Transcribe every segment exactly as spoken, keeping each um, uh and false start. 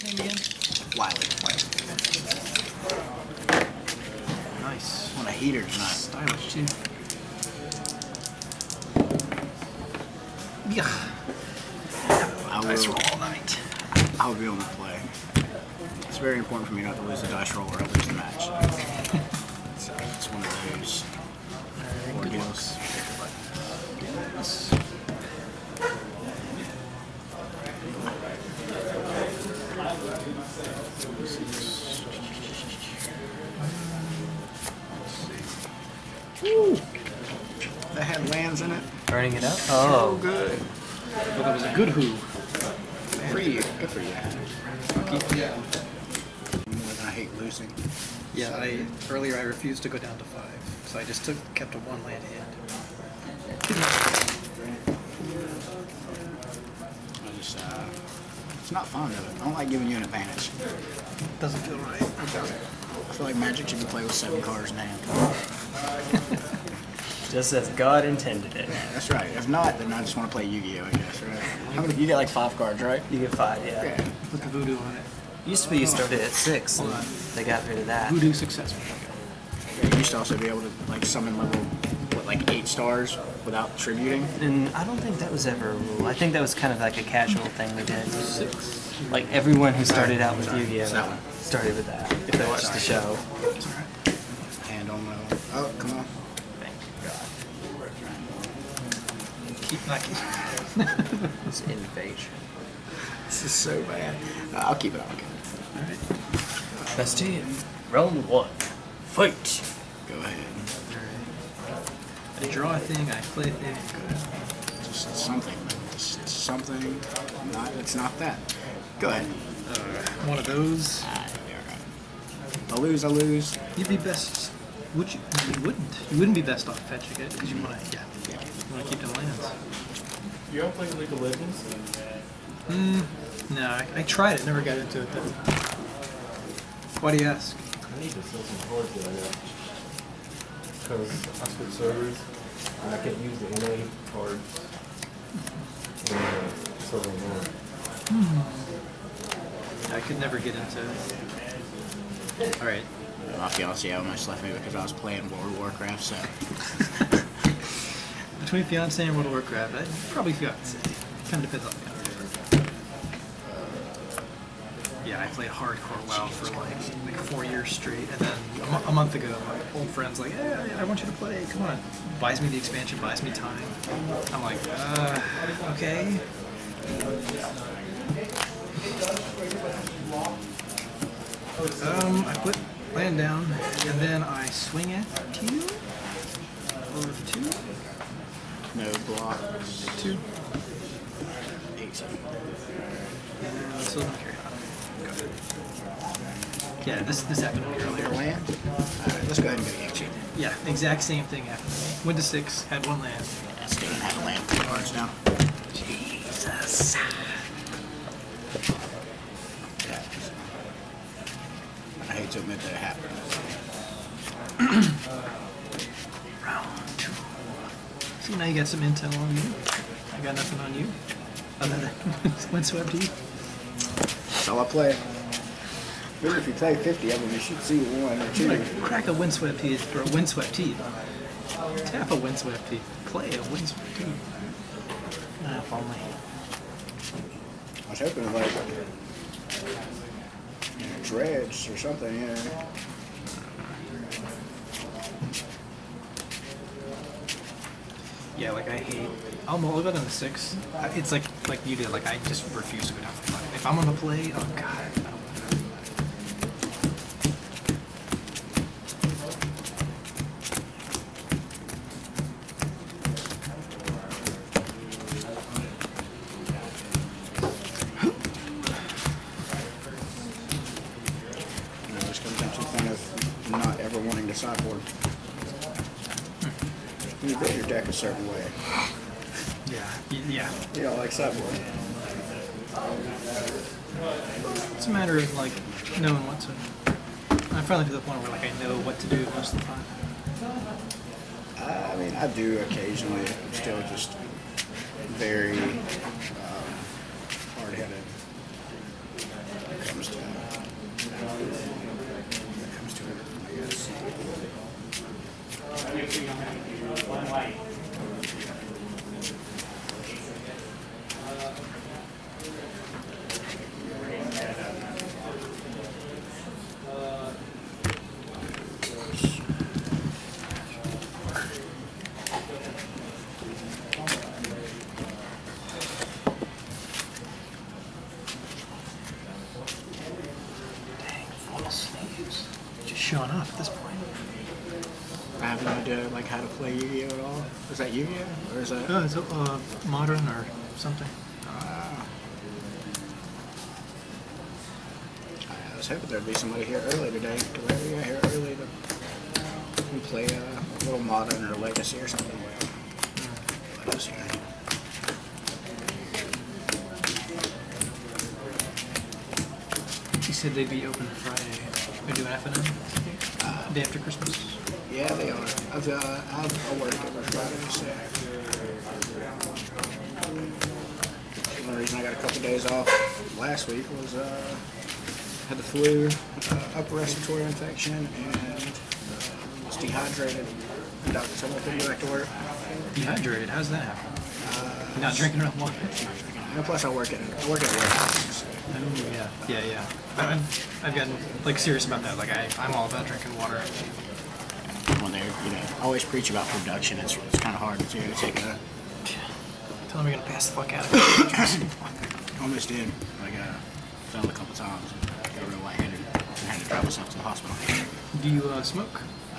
What's his name again? Wiley. Wiley. Nice. What a heater. Nice. Stylish, too. Yeah. I will, nice roll all night. I will be able to play. It's very important for me not to lose a dice roll or I lose the match. So it's one of those. Or deals. Yes. Woo! That had lands in it. Burning it up? Oh. So good. Well, that was a good who. Free. Good for you. I'll keep you. I hate losing. Yeah, so I, earlier I refused to go down to five. So I just took kept a one land hit. I just, uh, it's not fun, though. I don't like giving you an advantage. Doesn't feel right. Okay. I feel like Magic should be played with seven cards now. Just as God intended it. Yeah, that's right. If not, then I just want to play Yu-Gi-Oh, I guess, right? How many, you get like five cards, right? You get five, yeah. yeah. Put the voodoo on it. It used to be you started at six, and they got rid of that. Voodoo successful. Yeah, you used to also be able to like summon level, what, like eight stars without tributing? And I don't think that was ever a rule. I think that was kind of like a casual thing we did. Six. Like everyone who started out with Yu-Gi-Oh started with that, if they watched the show. That's all right. Hand on my own. Oh, come on. Keep lucky. It's invasion. This is so bad. Uh, I'll keep it on. Alright. Let's do it. Round one. Fight! Go ahead. Alright. I draw a thing, I play a thing. Good. Just something. Just something. Not, it's not that. Go ahead. Uh, one of those. Ah, right. I lose, I lose. You'd be best. Would you? You wouldn't. You wouldn't be best off fetching it because you want to. Yeah. You want to keep the lands. You all play League of Legends? Hmm. No, I, I tried it. Never got into it. Though. Why do you ask? I need to sell some cards that I got because I switched servers and I can't use the N A cards in the server anymore. Hmm. I could never get into it. All right. My fiance almost left me because I was playing World of Warcraft. So. Between Fiancé and World of Warcraft, I'd probably Fiancé. Kind of depends on the character. Yeah, I played hardcore WoW for like, like four years straight, and then a, a month ago, my old friend's like, yeah, hey, I want you to play, come on. Buys me the expansion, buys me time. I'm like, uh, okay. Um, I put land down, and then I swing at two, or two. No blocks. Two. Eight. Seven. And I still don't carry on. Yeah, this this happened to me earlier. Land? Alright, let's go ahead and go game changer. Yeah, exact same thing happened. Went to six, had one land. Yeah, still didn't have a land. Two cards now. Jesus. Yeah. I hate to admit that it happened. Round two. See, now you got some intel on you. I got nothing on you. Other than went swept you. So I play. Maybe if you play fifty of them, you should see one or two. Like, crack a windswept teeth or a windswept teeth. Tap a windswept teeth. Play a windswept teeth. Nah, if only. I was hoping to like you know, dredge or something, you know. Yeah, like I hate. I'll mull it on the six. It's like like you did. Like I just refuse to go down to five. If I'm on the play, oh god, I don't want to. And I just come down to the point of not ever wanting to sideboard. You build your deck a certain way. Yeah. Yeah. You know, like sideboard. It's a matter of, like, knowing what to... I'm finally to the point where, like, I know what to do most of the time. I mean, I do occasionally. I'm still just very um, hard-headed. showing off at this point. I have no idea like how to play Yu-Gi-Oh at all. Is that Yu-Gi-Oh or is that? No, it's uh, modern or something. Uh, I was hoping there'd be somebody here early today. Did we get here early to play uh, a little modern or legacy or something? Mm. Legacy. He said they'd be open Friday. They're doing F N M uh, day after Christmas. Yeah, they are. I've uh, I've I work every Friday, so one reason I got a couple days off last week was uh, had the flu, uh, upper respiratory infection, and uh, was dehydrated. The doctor told me I couldn't go back to work. Dehydrated? How's that happen? Uh, You're not drinking enough water. No, plus I work at I work at a warehouse. So. Oh yeah, yeah, yeah. I've I've gotten like serious about that. Like I I'm all about drinking water. When they, you know, always preach about production, it's, it's kind of hard to you know, take a... Tell them you're going to pass the fuck out of it. Almost did. Like, uh, fell a couple times. Got real light-handed and had to drive myself to the hospital. Do you, uh, smoke? I,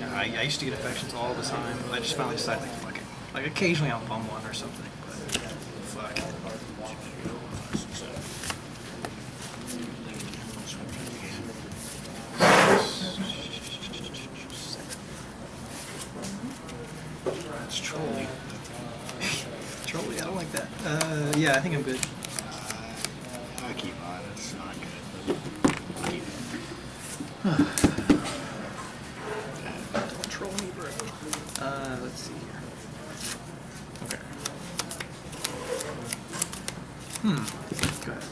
yeah, I I used to get infections all the time, but I just finally decided, like, fuck it. Like, occasionally I'll bum one or something, but fuck it. Trolley. Trolley, I don't like that. Uh, yeah, I think I'm good. Uh, I keep on, it's not good. I keep on. Trolley, bro. Uh, let's see here. Okay. Hmm. Go ahead.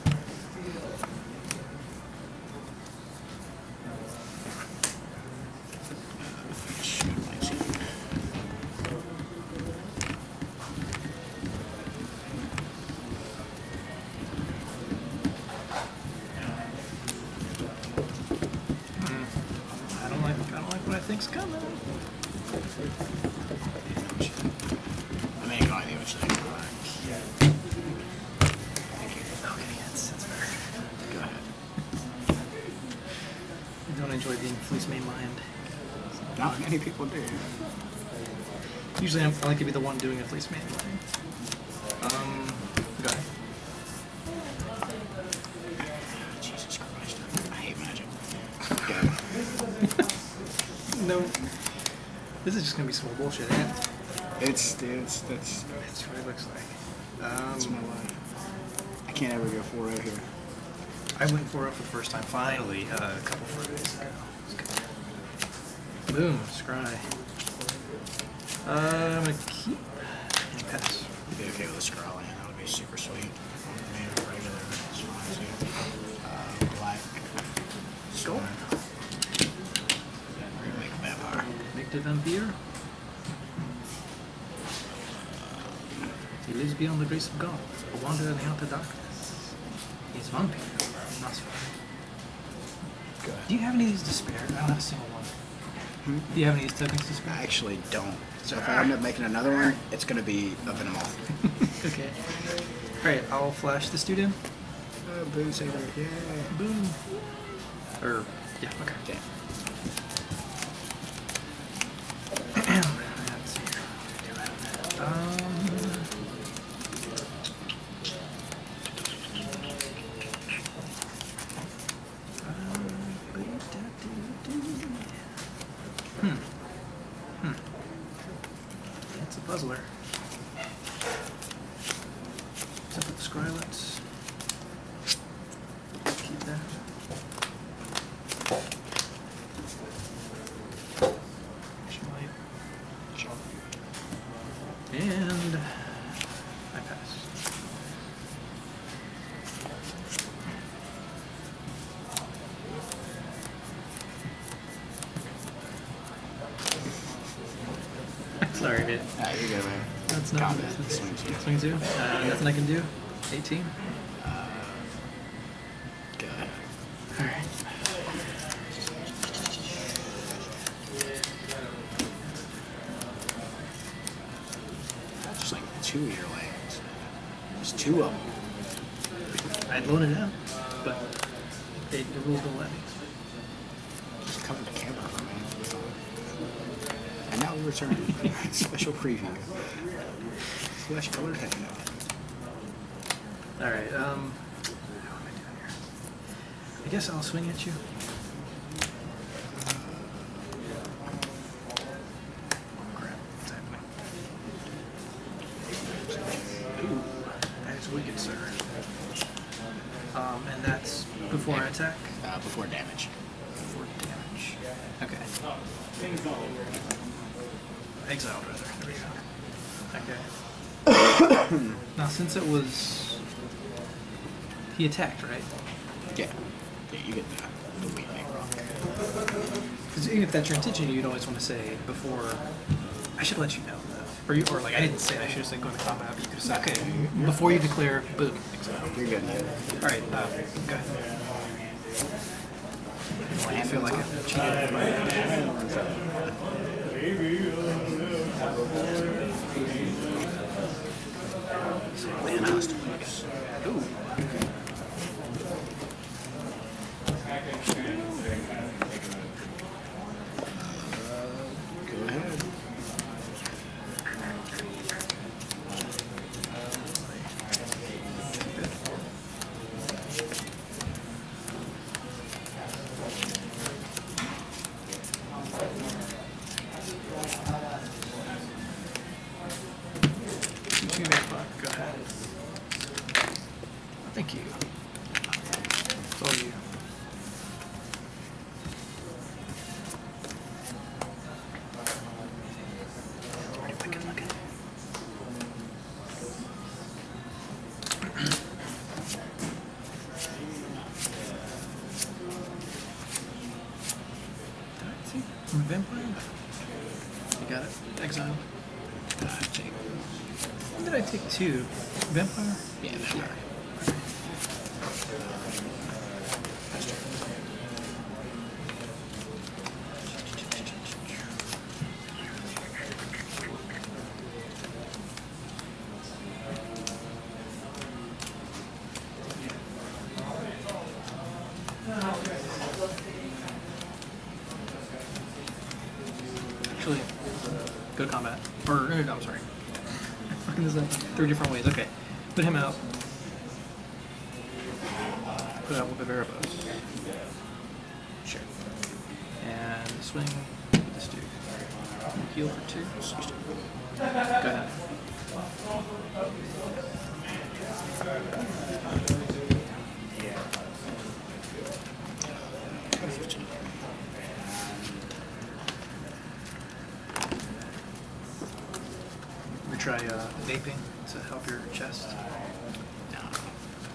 People do. Usually I'm, I like to be the one doing a Fleecemane. Um, go ahead. Jesus Christ, I hate Magic. Go. No. This is just going to be some bullshit, isn't it? It's, dude, it's, that's... That's what it looks like. Um, that's my life. I can't ever go four oh here. I went four oh for the first time, finally, uh, a couple Fridays ago. Boom, scry. Uh, I'm gonna keep and pass. I'd be okay with a scry land, that would be super sweet. Made a regular, it's fine too. Uh, black. Score. We're gonna make a vampire. Make the vampire. He lives beyond the grace of God, a wanderer in the outer darkness. He's vampire, not scry. Do you have any of these to spare? I don't have a single one. Hmm? Do you have any of these tokens to spare? I actually don't. So if I end up making another one, it's going to be up in a month. Okay. Alright, I'll flash this dude in. Uh, boom, saver, yeah. Boom. Or, yeah, okay. Yeah. Let's see here. Um, Puzzler. Except for the Skrylets. Keep that. She might. Sure. And I pass. Sorry, dude. Ah, you're good, man. That's not bad. Swing two. Swing two? Uh, yeah. Nothing I can do? eighteen? Uh, good. Alright. Just like two of your lands. There's two of them. I'd loan it out, but they, the rules don't let me. cover the camera for my Amazon. And now we return. Special preview. Flesh color techno. Alright, um... how am I doing here? I guess I'll swing at you. Attack? Uh, before damage. Before damage. Okay. Exiled, rather. There we go. Okay. Now, since it was... He attacked, right? Yeah. Yeah, you get that. The wheat may rock. Because even if that's your intention, you'd always want to say before... I should let you know, though. Or, you, or like, I didn't say it. I should have said go to combat, but you could have said, okay, before you declare, boom. Exiled. You're good. Alright, uh, go ahead. I feel like I've cheated. Man, I was doing this. Ooh. Go ahead. Two. Vampire? Yeah, vampire. Actually, go to combat. Or, no, I'm sorry. There's like three different ways. Okay, put him out. Put out with the Varibos. Sure. And swing with this dude. Heal for two. Go ahead. Try uh, vaping to help your chest? No.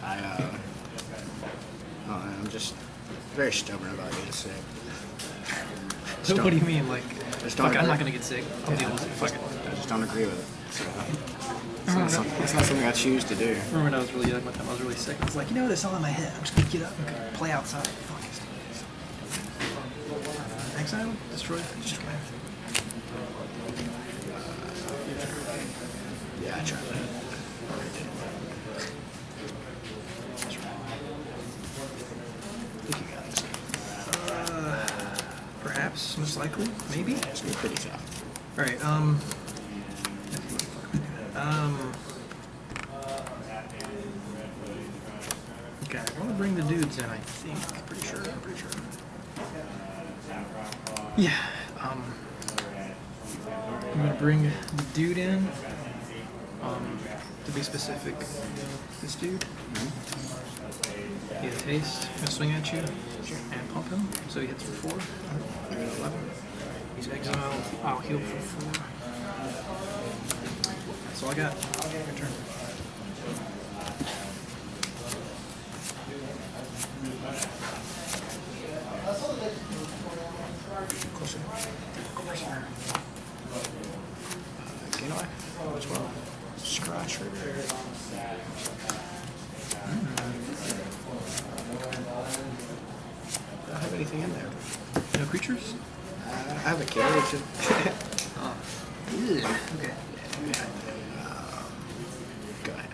I, uh, oh, I'm just very stubborn about getting sick. So what do you mean? Like, just fuck, I'm not going to get sick. I'll deal with it. Fuck it. I just don't agree with it. So, it's, not some, it's not something I choose to do. I remember when I was really young, one time I was really sick. I was like, you know what? It's all in my head. I'm just going to get up and go play outside. Fuck it. Exile? Destroy? Destroy. Yeah, I tried that. I think you got this. Uh, perhaps, most likely, maybe? It's going to be pretty tough. Alright, um... Um... Okay, I want to bring the dudes in, I think. I'm pretty sure, I'm pretty sure. Yeah, um... I'm going to bring the dude in. Um, to be specific, this dude, mm-hmm. He has haste, he'll swing at you, and pump him, so he hits for four, eleven, he's exiled, I'll heal for four, that's all I got, your turn. Closer, closer, uh, gain away, as well. Scratch right there. Mm. I don't have anything in there. No creatures? Uh, I have a carriage. Oh. Okay. Yeah. Uh, go ahead.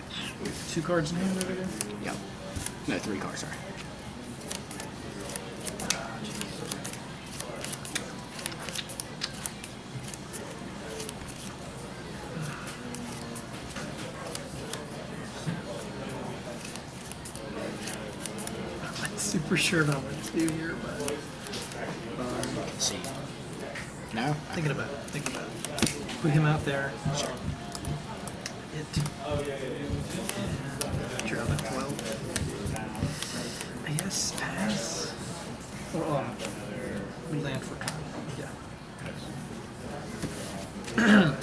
Two cards in hand over there? Yep. No, three cards, sorry. Uh, super sure about what to do here, but um, let's see. No? Thinking about it. Thinking about it. Put him out there. Sure. It. And draw the twelve. I guess pass. Or um, we land for time. Yeah.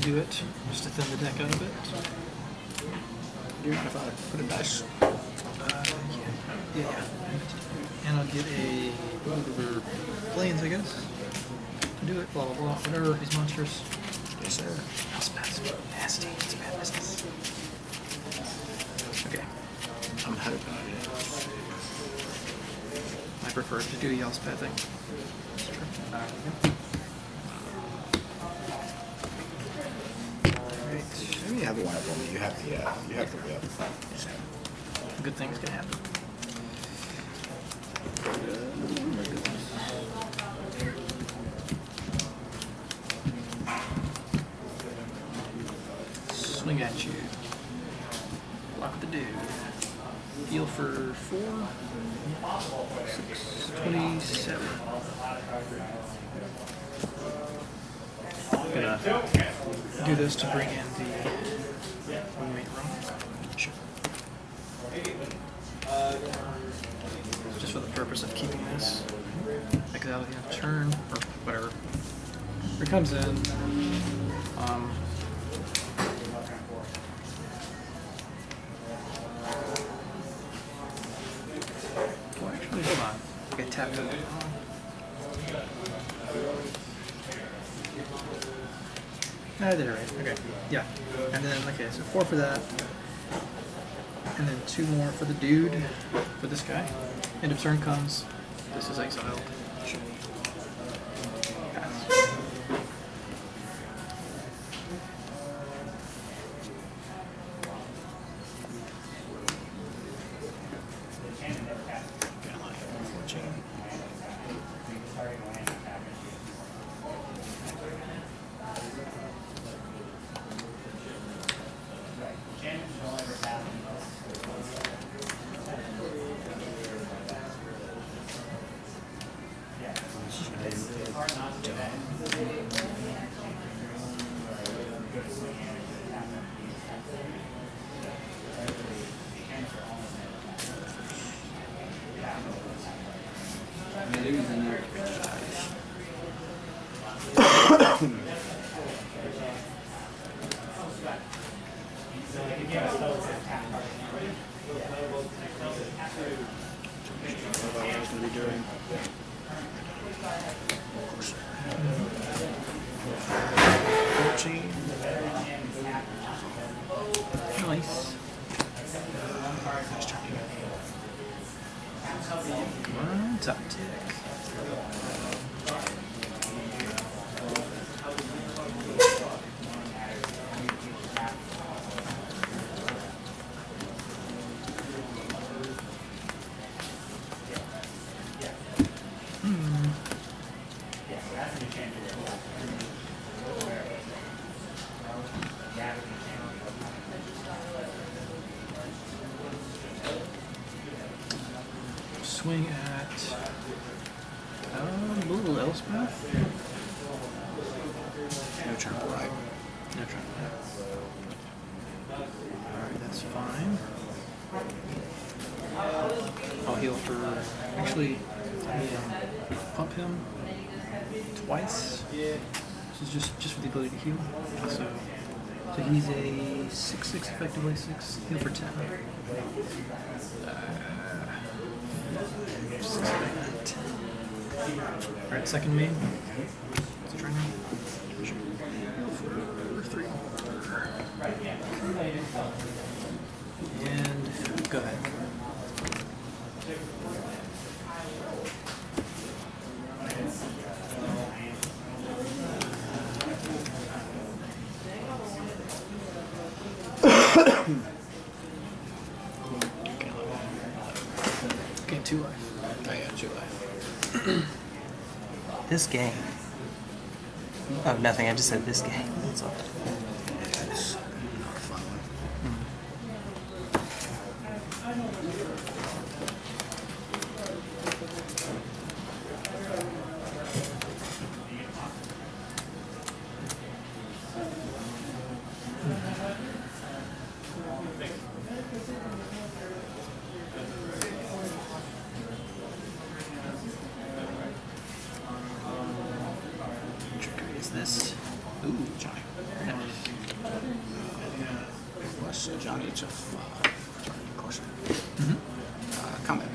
Do it just to thin the deck out a bit. Do you mind if I put a dice? Uh, yeah. yeah, yeah. And I'll get a whatever planes, I guess, to do it. Blah blah blah. Whatever. These monsters. Yes, sir. Elspeth's nasty. It's a bad business. Okay. I'm hoping I do. I prefer to do the Elspeth thing. Sure. You have one for me. You have the uh, you have the whip. Yeah. Good things can happen. Swing at you. Block the dude. Deal for four. Six, twenty-seven. I'm gonna do this to bring in the. Sure. Just for the purpose of keeping this. I could have a turn or whatever. Here it comes in. Um, do I actually hold on? I okay, tapped it. Ah, I did it right. Okay. Yeah. And then, okay, so four for that. And then two more for the dude, for this guy. End of turn comes. This is exiled. Sure. Pass. Hmm. swing at um, little Elspeth. No trample, right? No trample. Alright, that's fine. I'll heal for... Actually, let me pump him twice. This is just, just for the ability to heal. So, so he's a six six, six, six, effectively six, heal for ten. Uh, Alright, second main. Let's try now. Heal for three more. And go ahead. Two life. I got two life. This game. Oh, nothing. I just said this game. That's all. That's not a fun this. Ooh, Johnny. No. Plus uh, Johnny to uh, caution. Mm-hmm. Uh, combat.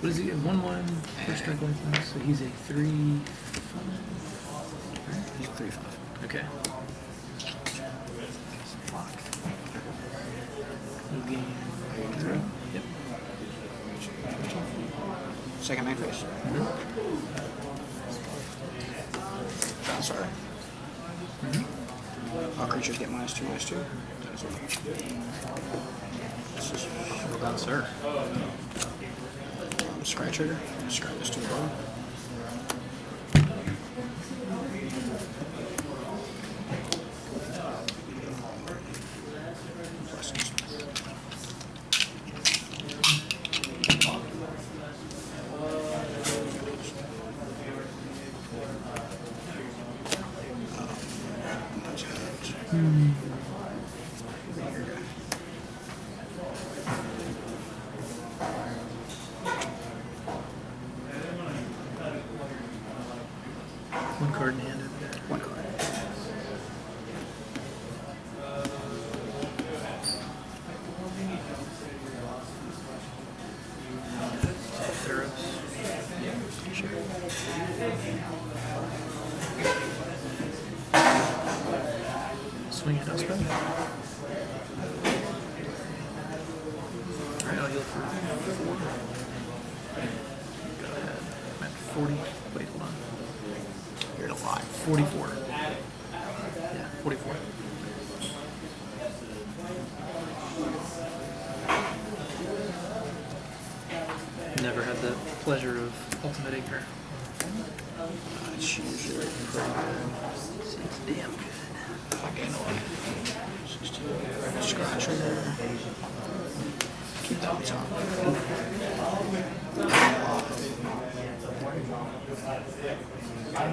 What is he? One one. First strike one thing. So he's a three five. Right? He's a three five. Okay. Block. Again. Three. Yep. Second man face. Sorry. Mm-hmm. All creatures get minus two, minus two. That's okay. This is what about sir. Um, scratch trigger. Scratch this to the bottom. One card in hand over there. One card. Sure. Swing it, I'll spend it. Alright, I'll heal for four. Go ahead. I'm at forty. Wait, hold on. You're at a lie. forty-four. Yeah, forty-four. Never had the pleasure of ultimate ignorance. It's usually pretty good. Seems damn good. I can't lie. Scratch her. Keep that on top.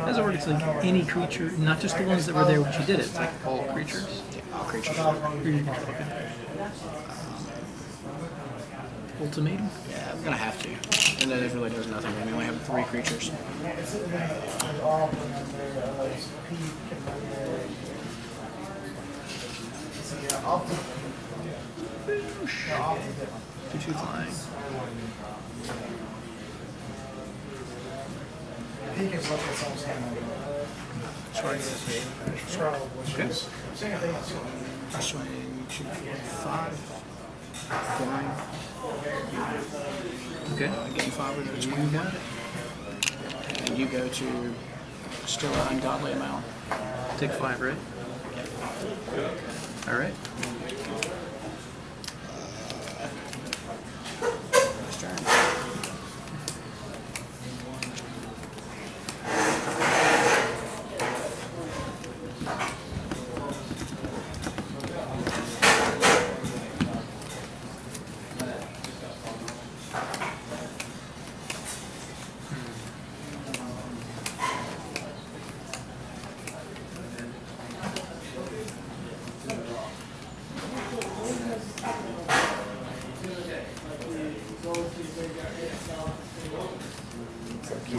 As I already said, like any creature, not just the ones that were there when she did it, it's like all creatures. Yeah, all creatures. Creature control, okay. Um, Ultimatum? Yeah, I'm gonna have to. And then it really does nothing. I mean, we only have three creatures. two two flying. He can look at someone's hand. Okay. Swing two, five. Flying. Okay. Uh, game five with a swing down. And you go to still an ungodly amount. Take five, right? Yeah. Alright.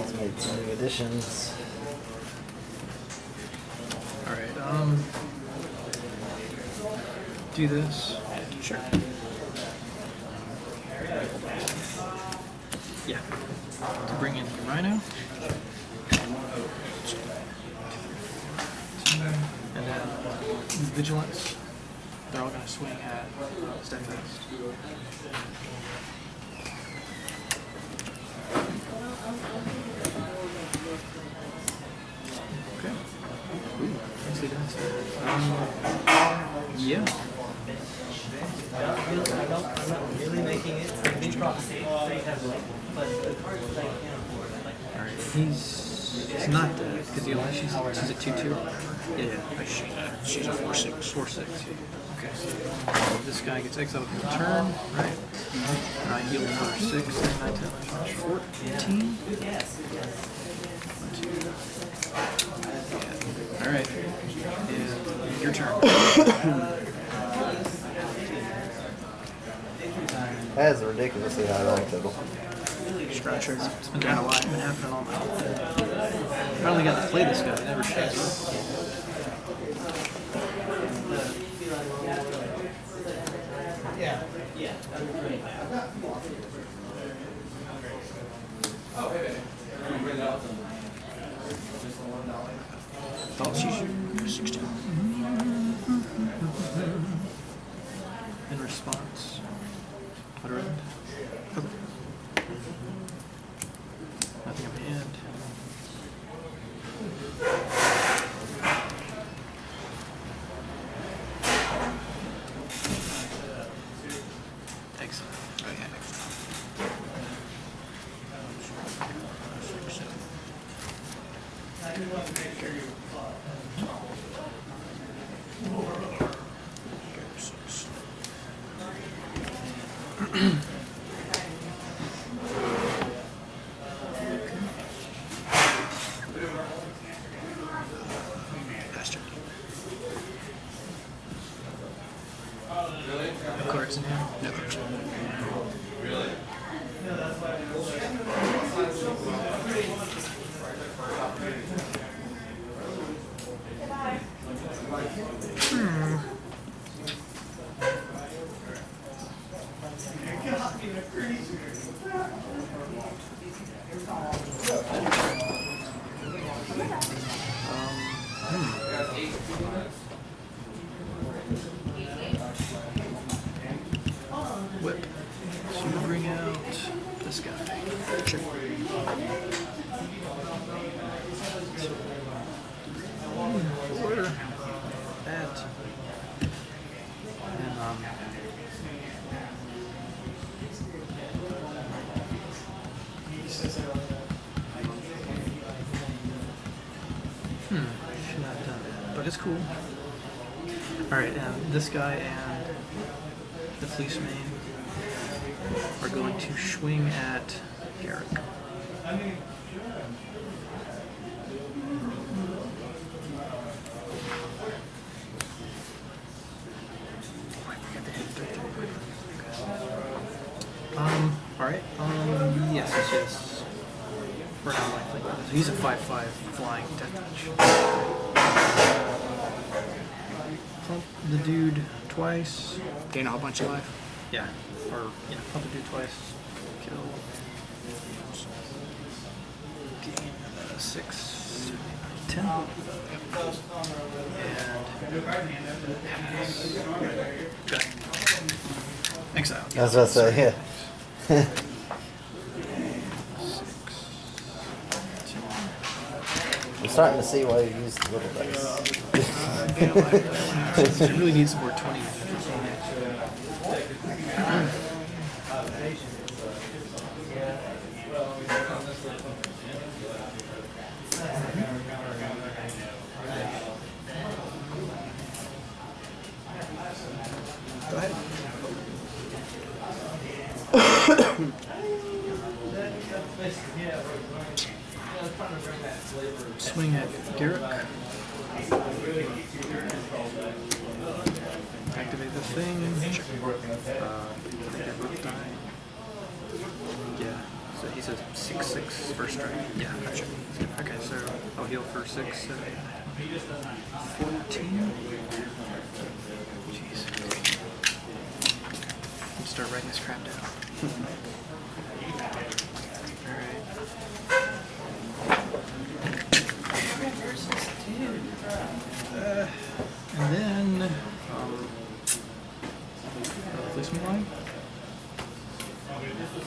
He's made some new additions. Alright, um... do this. Sure. Yeah. To bring in your Rhino. And then Vigilance. They're all going to swing at Steadfast. Okay. Ooh, nicely done. Um, yeah. I don't, I don't, I'm not really making it. I think Prophecy has like, but the cards that I can't afford. Alright, he's, he's not dead, because he only, she's, she's a two two. Yeah, yeah. She, uh, she's a four six. four six. Okay, so this guy gets exiled for a turn, right? I heal for six, and I tell him fourteen. Yes. Yeah. Alright, yeah. Your turn. That is ridiculously high life total. Structure. It's been down a lot. It's been happening all night. I finally got to play this guy. I never should. Yeah. Yeah. Oh, hey. Thought she should. sixteen. In response. I think I'm in. Excellent. Okay. I do want to make sure you apply. Okay. Bastard. No cards in here? No cards. Really? No, that's why I hmm. Whip. So you bring out this guy. Sure. Order. That. And um. Hmm. Should not have done that, but it's cool. All right, and this guy and the Fleecemane are going to swing at Garrick. Um, alright, um, yes, yes, yes. We're not likely. So he's a five five flying death touch. Pump the dude twice. Gain a whole bunch of life. Yeah, or, yeah, pump the dude twice. Kill. Gain uh, six, ten. Yep. And okay. Exile. That's what I said, yeah. six, two, I'm starting to see why you use the little dice. It really needs some more twenty. Go ahead. Swing at Garrick. Activate the thing. Uh, yeah. So he's a six six first strike. Yeah, gotcha. Okay, so I'll heal for six, uh, fourteen. Jeez. Let's start writing this crap down. Alright. Where's this dude? Uh, and then... Um, Fleecemane line?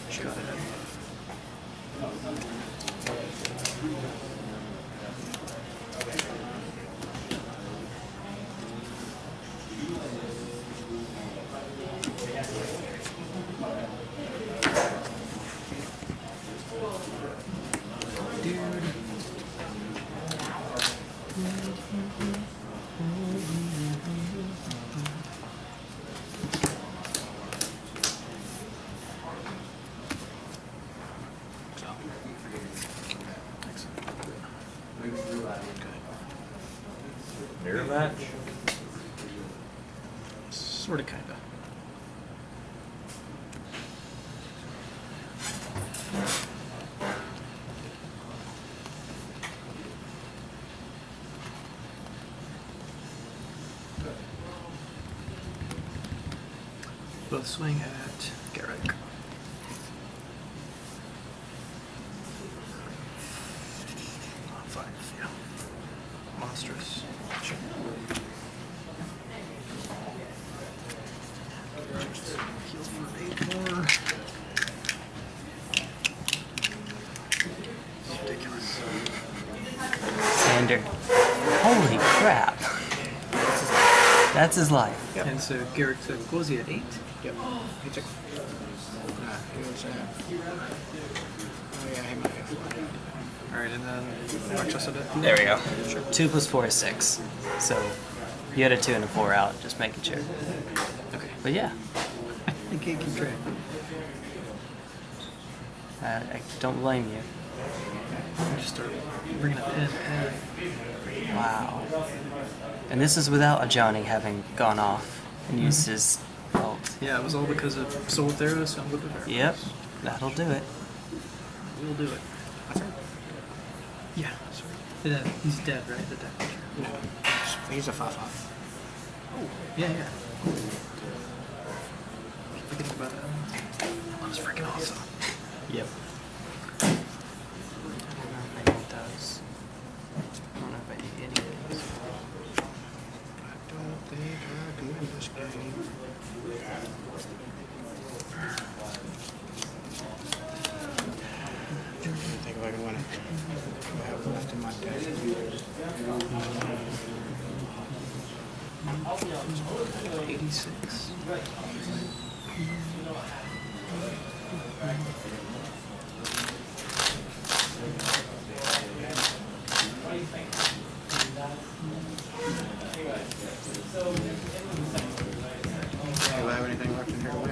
She got it. Sort of, kinda. Both swing at Garrick. Five, yeah. Monstrous. Sure. Heal for eight more. It's ridiculous. Sander. Holy crap. That's his life. That's his life. Yep. And so Garrick said, what was he at? Eight? Yep. He took. Uh, he was at. Oh, yeah, I had my half. Alright, and then. There we go. Sure. Two plus four is six. So you had a two and a four out, just making sure. Okay. But yeah. I can't keep track. Uh, I don't blame you. I just start bringing up in. Wow. And this is without a Johnny having gone off and used mm-hmm. his ult. Yeah, it was all because of Soul Therapist, so I'm looking for it. Yep, that'll do it. We'll do it. That's right. Yeah, sorry. Uh, he's dead, right? The dead. No. He's a five five. Oh, yeah, yeah. Cool. Think about that. That was freaking awesome. Yep. I don't think it does. I don't know if I need any of this. I don't think I can win this game. I think if I can win it. I have left in my deck. eighty-six. Do I have anything left in here to win?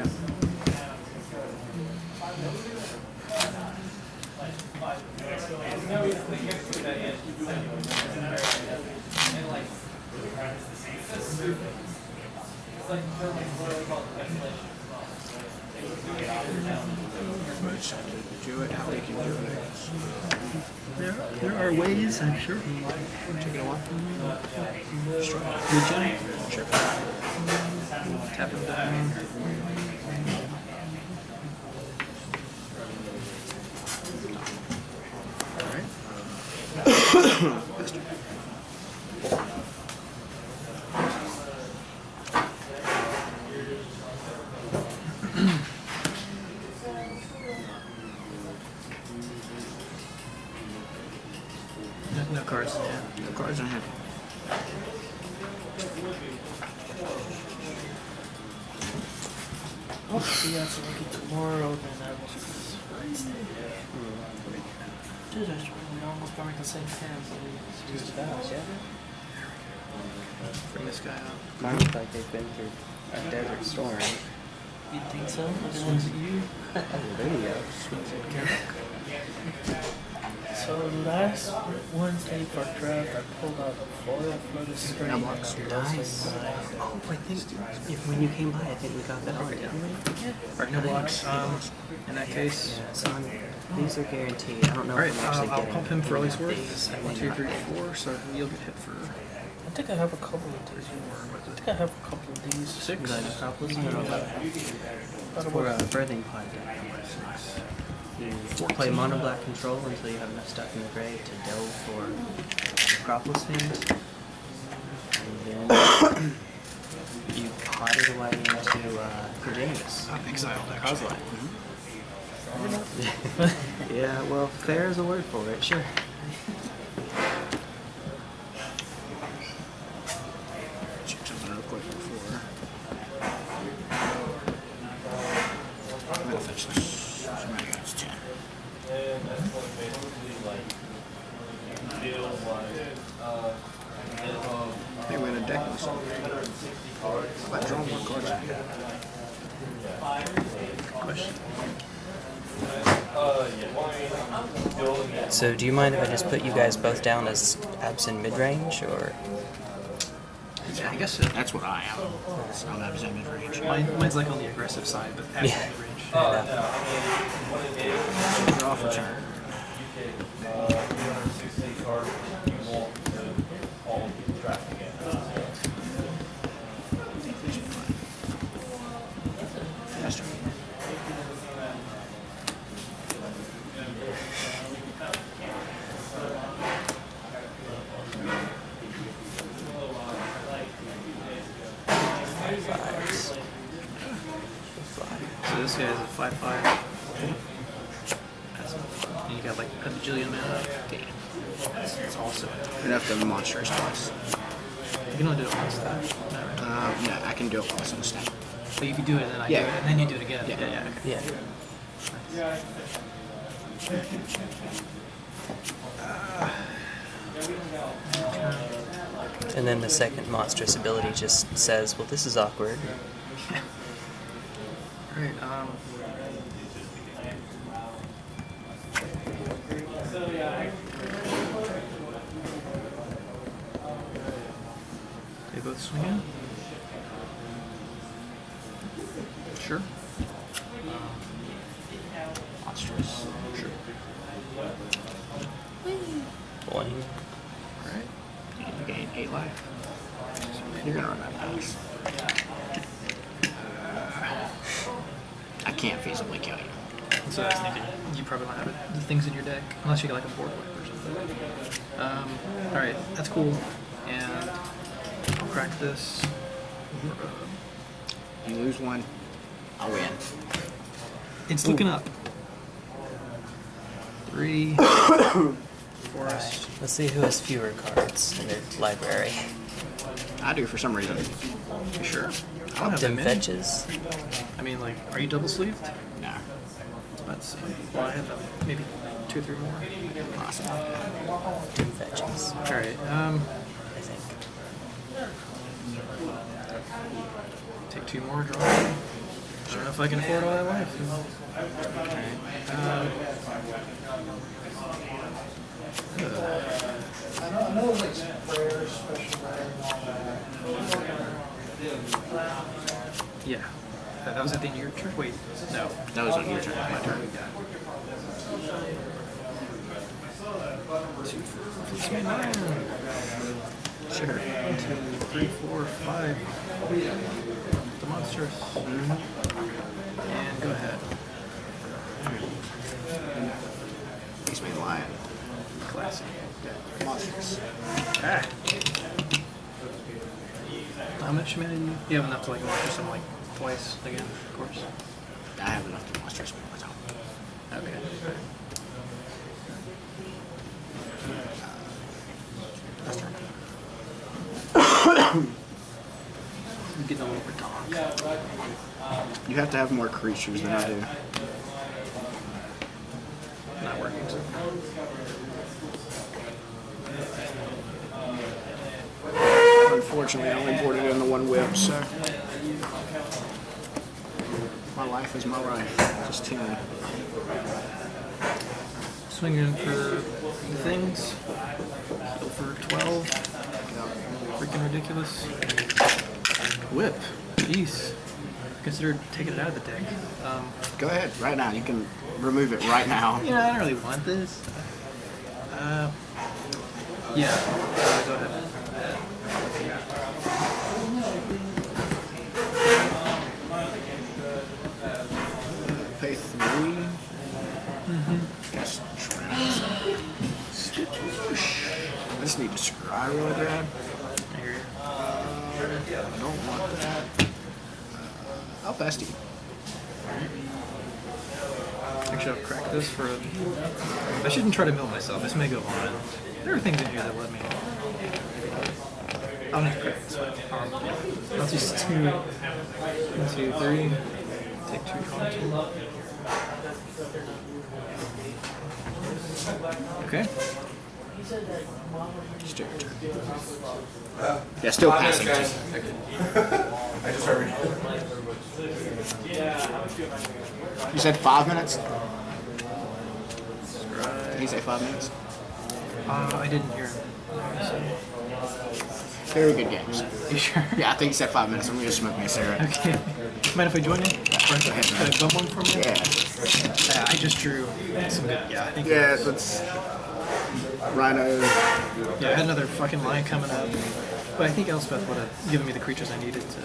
Which I didn't do it, how we can do it. There are ways, I'm sure. Take it a while. Strong. Good Johnny. Sure. Tap it down. Alright. Faster. No cards. Yeah, no cards in hand. Oh, see, I have to tomorrow. Then I will just. Dude, I almost got me the same hand. Use the dice, yeah. Bring this guy out. Mine looks like they've been through a desert storm. You think so? Which one's you? Oh, there you go. So last Wednesday for draft, I pulled out four for the screen. Now box dies. Oh, I think if when you came by, I think we got that already. Or no box. Um, in that case, yeah, so these are guaranteed. I don't know. All right, if I'm actually uh, I'll pump him for Ellie's worth. One, two, three, four. So you'll get hit for. I think I have a couple of these. I think I have a couple of these. Six. I don't know about that. For a breathing pipe. You play mono black control until you have enough stuff in the grave to delve for Necropolis Fiend. And then you potted away into uh, Cordanius. I'm exiled, actually. Mm-hmm. Yeah, well, fair is a word for it, sure. So do you mind if I just put you guys both down as abs in mid-range, or...? Yeah, I guess that's what I am. It's not abs in mid-range. Mine, mine's like on the aggressive side, but abs in mid-range. Yeah. Draw for turn. And then the second monstrous ability just says, well, this is awkward. Alright, um... they both swing in? Sure. Monstrous. Sure. One. Alright. You gain eight life. So you're gonna run out of bounds. Uh, I can't feasibly kill you. So I was thinking you probably don't have it, the things in your deck, unless you get like a board wipe or something. Um, Alright, that's cool. And I'll crack this. You lose one, I'll win. It's looking Ooh. Up. Three. Right. Let's see who has fewer cards in their library. I do for some reason. You sure? I don't have fetches. I mean, like, are you double sleeved? No. Let's see. Well, I have uh, maybe two or three more. Awesome. Dim fetches. All right. Um. I think. Take two more. Draw. I don't know if I can afford all that life. Okay. Um, I don't know if it's prayer, special prayer, and all that. Yeah. That was at the end of your turn? Wait, no. That was on your turn, my turn. Two, three, nine. Sure. One, two, three, four, five. The monsters. Mm-hmm. And go ahead. Fleecemane Lion. Classic. Monsters. Ah. How much mana do you? You have enough to like monster some like twice again, of course. I have enough to monster some myself. Okay. Last turn. I'm getting a little bit dog. You have to have more creatures than I do. Not working so unfortunately, I only boarded in the one whip, so my life is my life. Just ten. So swinging for things. Go for twelve. Freaking ridiculous. Whip. Jeez. Consider taking it out of the deck. Um, Go ahead, right now. You can remove it right now. Yeah, I don't really want this. Uh, yeah. Uh, go ahead. Pay three. Mm-hmm. I just need to screw I really bad. Uh, I don't want that. I'll pass to you. Actually, I'll crack this for a... I shouldn't try to mill myself. This may go on. There are things in here that let me... I'll need to crack this one. I'll just two... One, two, three. Take two contours. Okay. Uh, yeah, still passing. I just heard. You said five minutes? Right. Did he say five minutes? Uh, I didn't hear him. So. Very good games. You sure? Yeah, I think he said five minutes. I'm going to smoke me a cigarette. Okay. Mind if I join in? Should I bump one for me? Yeah. Uh, I just drew some good. Yeah, I think. Yeah, let's. Rhino. Yeah, I had another fucking line coming up. But I think Elspeth would have given me the creatures I needed to...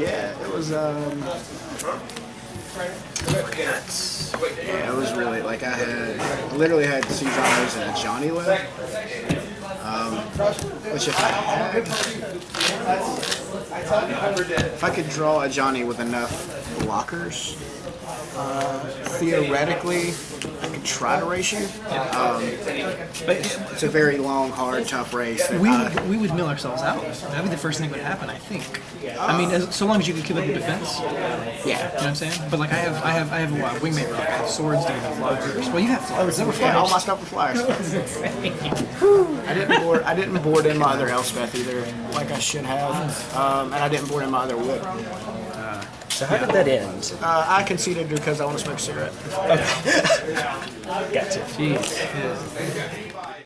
Yeah, it was, um... That's... Yeah, it was really, like, I had... I literally had Siege Rhinos and a Johnny left. Um, which if I had... If I could draw a Johnny with enough blockers, uh, theoretically... I could try to race you. Um, but it's a very long, hard, tough race. We would, we would mill ourselves out. That would be the first thing that would happen, I think. Uh, I mean, as, so long as you could keep up the defense. Yeah. You know what I'm saying? But like, I have, I have, I have a lot of wingmate rock. I have swords, doing the flyers. Well, you have flyers. They were flyers. Yeah, all my stuff were flyers. I didn't board. I didn't board in my other Elspeth either, like I should have, um, and I didn't board in my other whip. So how yeah. did that end? Uh, I conceded because I want to smoke a cigarette. Okay. Gotcha. Jeez. Yeah.